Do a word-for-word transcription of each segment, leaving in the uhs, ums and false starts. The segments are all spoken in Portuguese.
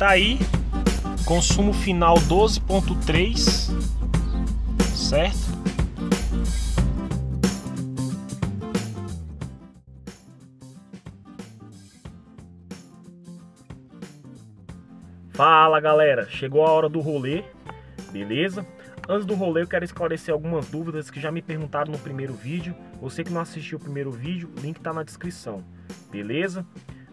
Tá aí, consumo final doze ponto três, certo? Fala galera, chegou a hora do rolê, beleza? Antes do rolê eu quero esclarecer algumas dúvidas que já me perguntaram no primeiro vídeo. Você que não assistiu o primeiro vídeo, o link tá na descrição, beleza?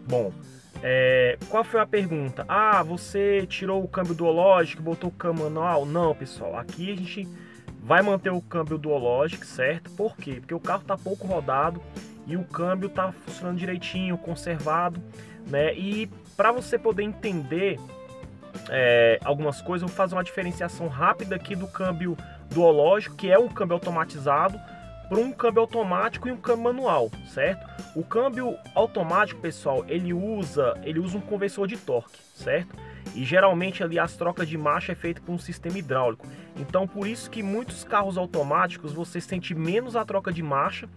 Bom, é, qual foi a pergunta? Ah, você tirou o câmbio Duologic, botou o câmbio manual? Não, pessoal, aqui a gente vai manter o câmbio Duologic, certo? Por quê? Porque o carro tá pouco rodado e o câmbio tá funcionando direitinho, conservado, né? E para você poder entender... É, algumas coisas, eu vou fazer uma diferenciação rápida aqui do câmbio Duologic, que é um câmbio automatizado, para um câmbio automático e um câmbio manual, certo? O câmbio automático, pessoal, ele usa, ele usa um conversor de torque, certo? E geralmente ali as trocas de marcha é feita por um sistema hidráulico. Então por isso que muitos carros automáticos você sente menos a troca de marcha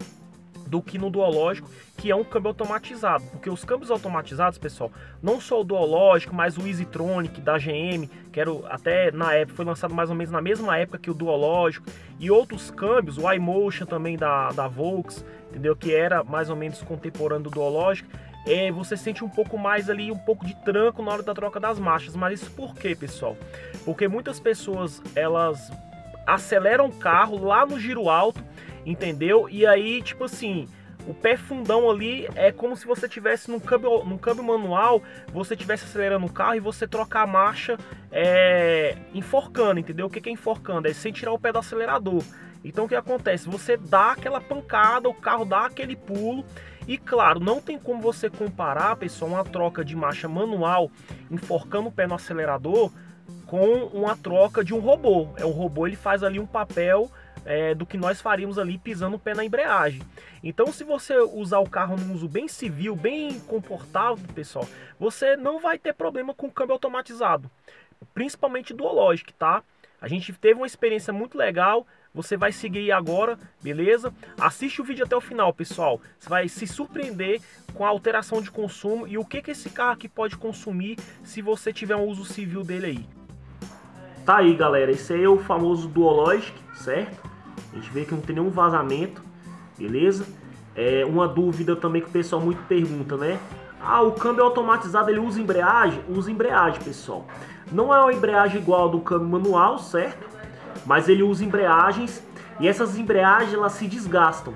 do que no Duologic, que é um câmbio automatizado, porque os câmbios automatizados, pessoal, não só o Duologic, mas o Easytronic da G M, que era até na época, foi lançado mais ou menos na mesma época que o Duologic, e outros câmbios, o iMotion também da, da Volks, entendeu? Que era mais ou menos contemporâneo do Duologic, é, você sente um pouco mais ali, um pouco de tranco na hora da troca das marchas. Mas isso por quê, pessoal? Porque muitas pessoas, elas aceleram o carro lá no giro alto, entendeu? E aí, tipo assim, o pé fundão ali é como se você tivesse num câmbio, num câmbio manual, você tivesse acelerando o carro e você trocar a marcha é, enforcando, entendeu? O que é enforcando? É sem tirar o pé do acelerador. Então o que acontece? Você dá aquela pancada, o carro dá aquele pulo. E claro, não tem como você comparar, pessoal, uma troca de marcha manual enforcando o pé no acelerador com uma troca de um robô. É, um robô, ele faz ali um papel... É, do que nós faríamos ali pisando o pé na embreagem. Então se você usar o carro num uso bem civil, bem confortável, pessoal, você não vai ter problema com o câmbio automatizado, principalmente Duologic, tá? A gente teve uma experiência muito legal, você vai seguir agora, beleza? Assiste o vídeo até o final, pessoal, você vai se surpreender com a alteração de consumo e o que, que esse carro aqui pode consumir se você tiver um uso civil dele aí. Tá aí, galera, esse aí é o famoso Duologic, certo? A gente vê que não tem nenhum vazamento, beleza? É uma dúvida também que o pessoal muito pergunta, né? Ah, o câmbio automatizado, ele usa embreagem? Usa embreagem, pessoal. Não é uma embreagem igual ao do câmbio manual, certo? Mas ele usa embreagens e essas embreagens, elas se desgastam.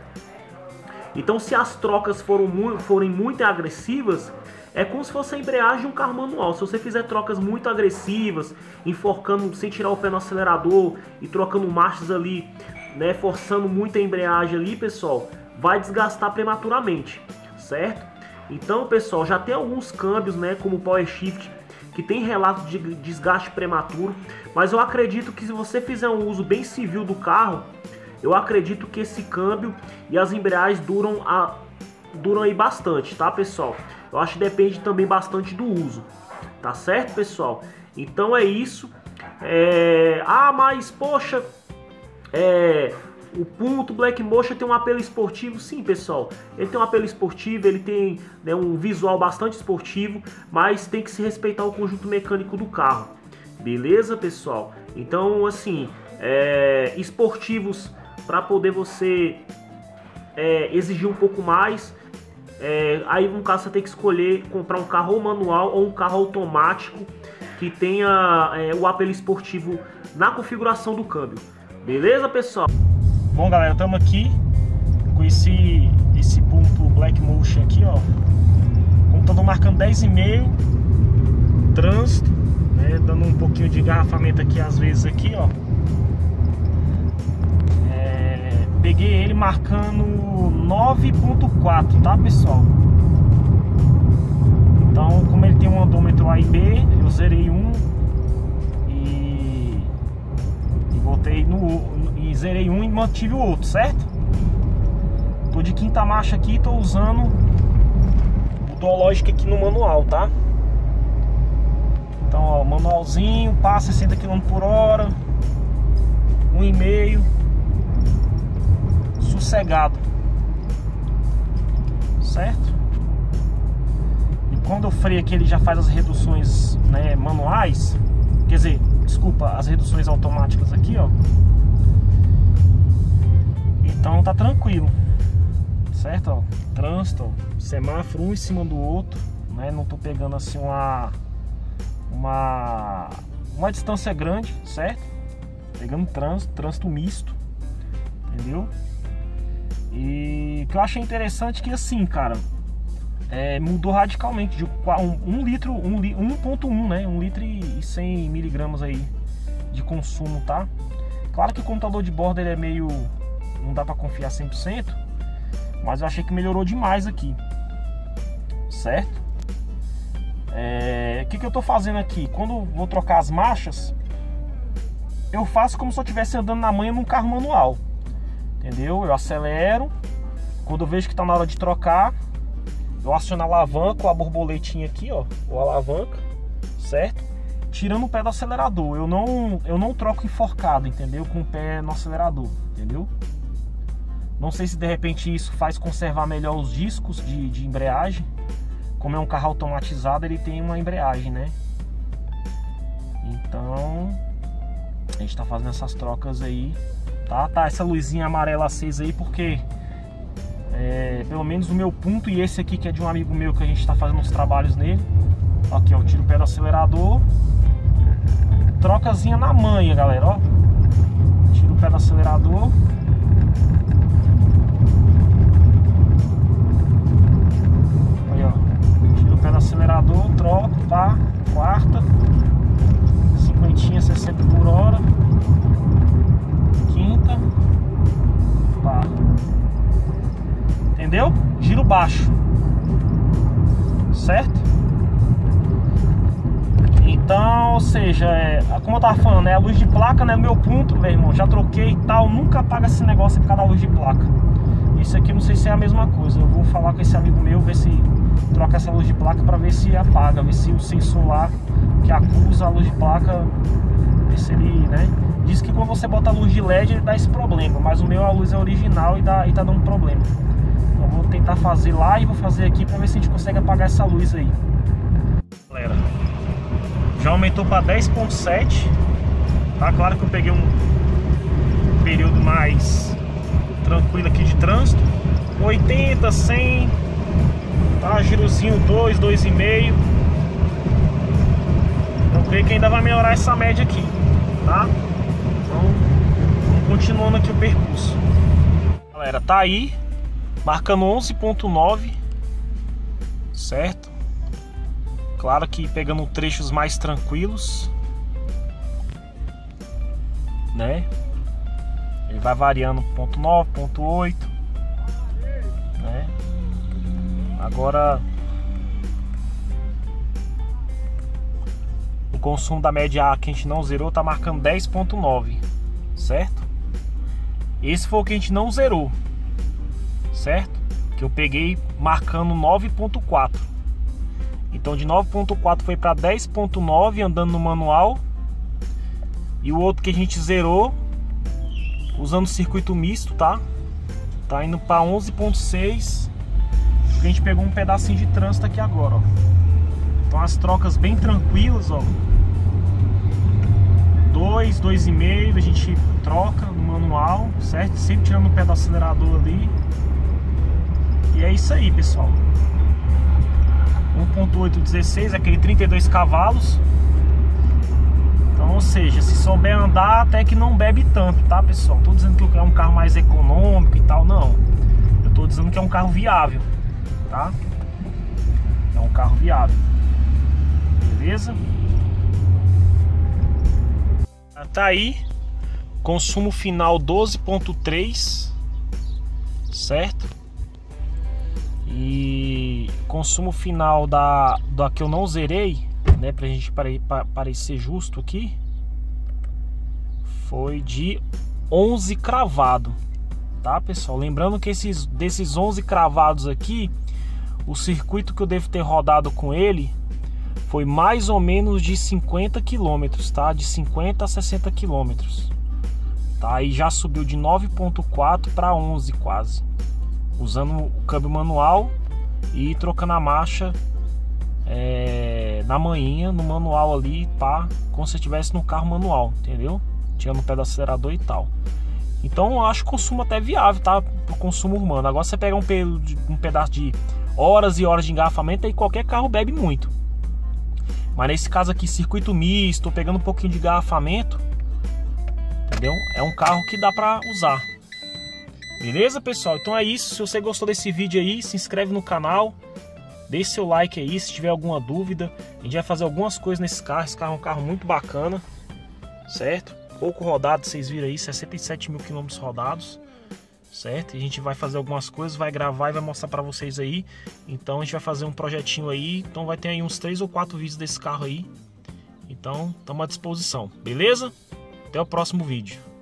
Então se as trocas foram mu- forem muito agressivas, é como se fosse a embreagem de um carro manual. Se você fizer trocas muito agressivas, enforcando sem tirar o pé no acelerador e trocando marchas ali, né, forçando muito a embreagem ali, pessoal, vai desgastar prematuramente, certo? Então, pessoal, já tem alguns câmbios, né, como o Power Shift, que tem relato de desgaste prematuro, mas eu acredito que se você fizer um uso bem civil do carro, eu acredito que esse câmbio e as embreagens duram, a, duram aí bastante, tá, pessoal? Eu acho que depende também bastante do uso, tá certo, pessoal? Então é isso. É... Ah, mas, poxa... É, o Punto Black Motion tem um apelo esportivo, sim, pessoal. Ele tem um apelo esportivo, ele tem, né, um visual bastante esportivo, mas tem que se respeitar o conjunto mecânico do carro, beleza, pessoal? Então, assim, é, esportivos para poder você é, exigir um pouco mais. É, aí, no caso, você tem que escolher comprar um carro manual ou um carro automático que tenha é, o apelo esportivo na configuração do câmbio. Beleza, pessoal? Bom, galera, estamos aqui com esse, esse Punto Black Motion aqui, ó. Computador marcando dez e meio, trânsito, né? Dando um pouquinho de engarrafamento aqui, às vezes, aqui, ó. É, peguei ele marcando nove ponto quatro, tá, pessoal? Então, como ele tem um andômetro A e B, eu zerei um. Botei no e zerei um e mantive o outro, certo? Tô de quinta marcha aqui, tô usando o Duologic aqui no manual, tá? Então, ó, manualzinho, passa sessenta quilômetros por hora, um e meio, sossegado, certo? E quando eu freio aqui ele já faz as reduções, né, manuais, quer dizer, desculpa, as reduções automáticas aqui, ó. Então tá tranquilo, certo? Ó, trânsito, ó, semáforo um em cima do outro, né? Não tô pegando assim uma uma uma distância grande, certo? Pegando trânsito, trânsito misto, entendeu? E o que eu achei interessante é que assim, cara, é, mudou radicalmente de um, um litro, um ponto um, né? um litro e cem miligramas aí de consumo, tá? Claro que o computador de bordo ele é meio... não dá pra confiar cem por cento, mas eu achei que melhorou demais aqui, certo? É, o que que eu tô fazendo aqui? Quando vou trocar as marchas, eu faço como se eu estivesse andando na manha num carro manual, entendeu? Eu acelero, quando eu vejo que tá na hora de trocar, eu aciono a alavanca ou a borboletinha aqui, ó, ou a alavanca, certo? Tirando o pé do acelerador, eu não, eu não troco enforcado, entendeu? Com o pé no acelerador, entendeu? Não sei se de repente isso faz conservar melhor os discos de, de embreagem. Como é um carro automatizado, ele tem uma embreagem, né? Então a gente tá fazendo essas trocas aí, tá? Tá essa luzinha amarela acesa aí porque é, pelo menos o meu Punto e esse aqui que é de um amigo meu que a gente tá fazendo uns trabalhos nele. Aqui, ó, tiro o pé do acelerador. Trocazinha na manha, galera, ó. Tiro o pé do acelerador. Acelerador, troco, pá, quarta, cinquentinha, sessenta por hora, quinta, pá, entendeu? Giro baixo, certo? Então, ou seja, é, como eu tava falando, é a luz de placa, né? O meu Punto, meu irmão, já troquei e tal, nunca apaga esse negócio por causa da luz de placa. Isso aqui não sei se é a mesma coisa, eu vou falar com esse amigo meu, ver se... troca essa luz de placa para ver se apaga, ver se o sensor lá que acusa a luz de placa, ver se ele, né? Diz que quando você bota a luz de L E D ele dá esse problema, mas o meu a luz é original e, dá, e tá dando problema. Então vou tentar fazer lá e vou fazer aqui para ver se a gente consegue apagar essa luz aí. Galera, já aumentou para dez ponto sete, tá? Claro que eu peguei um período mais tranquilo aqui de trânsito, oitenta, cem... Tá, girozinho dois, dois e meio. Eu creio que ainda vai melhorar essa média aqui, tá? Então, vamos continuando aqui o percurso. Galera, tá aí, marcando onze ponto nove, certo? Claro que pegando trechos mais tranquilos, né? Ele vai variando ponto nove, ponto oito, né? Agora, o consumo da média A que a gente não zerou tá marcando dez ponto nove, certo? Esse foi o que a gente não zerou, certo? Que eu peguei marcando nove ponto quatro. Então, de nove ponto quatro foi para dez ponto nove andando no manual. E o outro que a gente zerou, usando o circuito misto, tá? Tá indo para onze ponto seis. A gente pegou um pedacinho de trânsito aqui agora, ó. Então as trocas bem tranquilas, ó. dois, dois e meio, a gente troca no manual, certo? Sempre tirando o pé do acelerador ali. E é isso aí, pessoal. um ponto oito, dezesseis, aquele trinta e dois cavalos. Então, ou seja, se souber andar, até que não bebe tanto, tá, pessoal? Tô dizendo que é um carro mais econômico e tal, não. Eu tô dizendo que é um carro viável. Tá? É um carro viável. Beleza? Tá aí. Consumo final doze ponto três. Certo? E consumo final da, da que eu não zerei, né? Pra gente pare, pa, parecer justo aqui. Foi de onze cravado. Tá, pessoal? Lembrando que esses, desses onze cravados aqui, o circuito que eu devo ter rodado com ele foi mais ou menos de cinquenta quilômetros, tá? De cinquenta a sessenta quilômetros, tá? E já subiu de nove ponto quatro para onze quase, usando o câmbio manual e trocando a marcha é, na manhinha, no manual ali, pá, como se estivesse no carro manual, entendeu? Tirando o pé do acelerador e tal. Então eu acho o consumo até viável, tá? Pro consumo humano. Agora você pega um, pe um pedaço de horas e horas de engarrafamento, aí qualquer carro bebe muito. Mas nesse caso aqui, circuito misto, pegando um pouquinho de engarrafamento, entendeu? É um carro que dá pra usar. Beleza, pessoal? Então é isso. Se você gostou desse vídeo aí, se inscreve no canal, deixe seu like aí. Se tiver alguma dúvida, a gente vai fazer algumas coisas nesse carro. Esse carro é um carro muito bacana, certo? Pouco rodado, vocês viram aí, sessenta e sete mil quilômetros rodados, certo? E a gente vai fazer algumas coisas, vai gravar e vai mostrar pra vocês aí. Então a gente vai fazer um projetinho aí. Então vai ter aí uns três ou quatro vídeos desse carro aí. Então estamos à disposição, beleza? Até o próximo vídeo.